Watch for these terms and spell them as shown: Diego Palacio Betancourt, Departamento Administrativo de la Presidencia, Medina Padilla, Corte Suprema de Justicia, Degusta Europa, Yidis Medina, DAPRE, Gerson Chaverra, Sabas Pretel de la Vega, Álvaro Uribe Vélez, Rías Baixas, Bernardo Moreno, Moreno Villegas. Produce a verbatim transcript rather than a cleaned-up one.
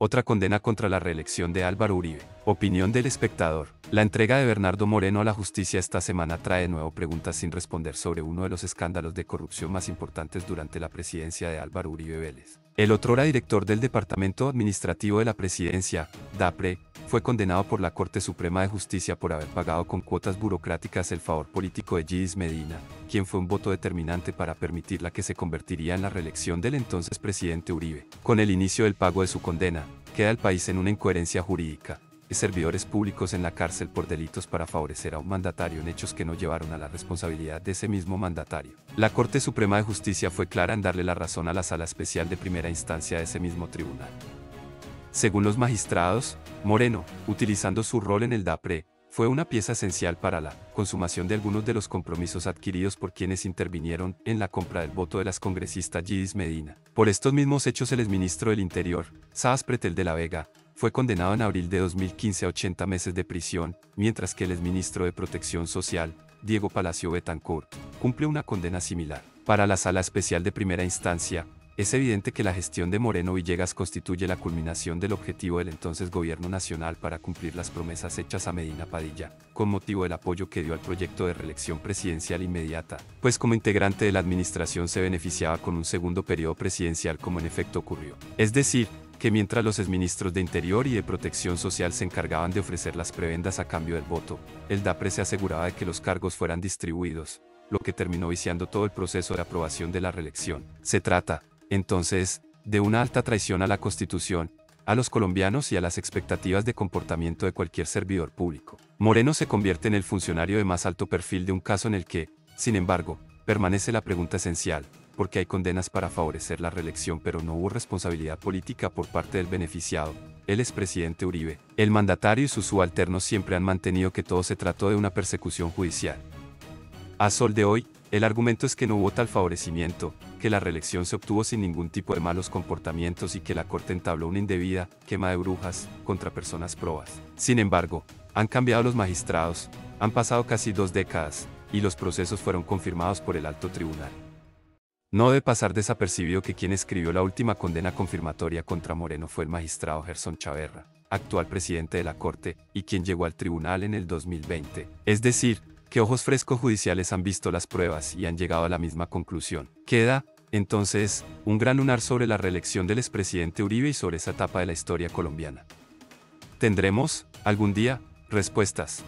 otra condena contra la reelección de Álvaro Uribe. Opinión del espectador. La entrega de Bernardo Moreno a la justicia esta semana trae de nuevo preguntas sin responder sobre uno de los escándalos de corrupción más importantes durante la presidencia de Álvaro Uribe Vélez. El otrora director del Departamento Administrativo de la Presidencia, DAPRE, fue condenado por la Corte Suprema de Justicia por haber pagado con cuotas burocráticas el favor político de Yidis Medina, quien fue un voto determinante para permitir la que se convertiría en la reelección del entonces presidente Uribe. Con el inicio del pago de su condena, queda el país en una incoherencia jurídica, y servidores públicos en la cárcel por delitos para favorecer a un mandatario en hechos que no llevaron a la responsabilidad de ese mismo mandatario. La Corte Suprema de Justicia fue clara en darle la razón a la Sala Especial de Primera Instancia de ese mismo tribunal. Según los magistrados, Moreno, utilizando su rol en el DAPRE, fue una pieza esencial para la consumación de algunos de los compromisos adquiridos por quienes intervinieron en la compra del voto de las congresistas Yidis Medina. Por estos mismos hechos, el exministro del Interior, Sabas Pretel de la Vega, fue condenado en abril de dos mil quince a ochenta meses de prisión, mientras que el exministro de Protección Social, Diego Palacio Betancourt, cumple una condena similar. Para la Sala Especial de Primera Instancia, es evidente que la gestión de Moreno Villegas constituye la culminación del objetivo del entonces Gobierno Nacional para cumplir las promesas hechas a Medina Padilla, con motivo del apoyo que dio al proyecto de reelección presidencial inmediata, pues como integrante de la administración se beneficiaba con un segundo periodo presidencial como en efecto ocurrió. Es decir, que mientras los exministros de Interior y de Protección Social se encargaban de ofrecer las prebendas a cambio del voto, el DAPRE se aseguraba de que los cargos fueran distribuidos, lo que terminó viciando todo el proceso de aprobación de la reelección. Se trata, entonces, de una alta traición a la Constitución, a los colombianos y a las expectativas de comportamiento de cualquier servidor público. Moreno se convierte en el funcionario de más alto perfil de un caso en el que, sin embargo, permanece la pregunta esencial, porque hay condenas para favorecer la reelección pero no hubo responsabilidad política por parte del beneficiado, el expresidente Uribe. El mandatario y sus subalternos siempre han mantenido que todo se trató de una persecución judicial. A sol de hoy, el argumento es que no hubo tal favorecimiento, que la reelección se obtuvo sin ningún tipo de malos comportamientos y que la Corte entabló una indebida quema de brujas contra personas probas. Sin embargo, han cambiado los magistrados, han pasado casi dos décadas, y los procesos fueron confirmados por el alto tribunal. No debe pasar desapercibido que quien escribió la última condena confirmatoria contra Moreno fue el magistrado Gerson Chaverra, actual presidente de la Corte, y quien llegó al tribunal en el dos mil veinte. Es decir, que ojos frescos judiciales han visto las pruebas y han llegado a la misma conclusión. Queda, entonces, un gran lunar sobre la reelección del expresidente Uribe y sobre esa etapa de la historia colombiana. ¿Tendremos, algún día, respuestas?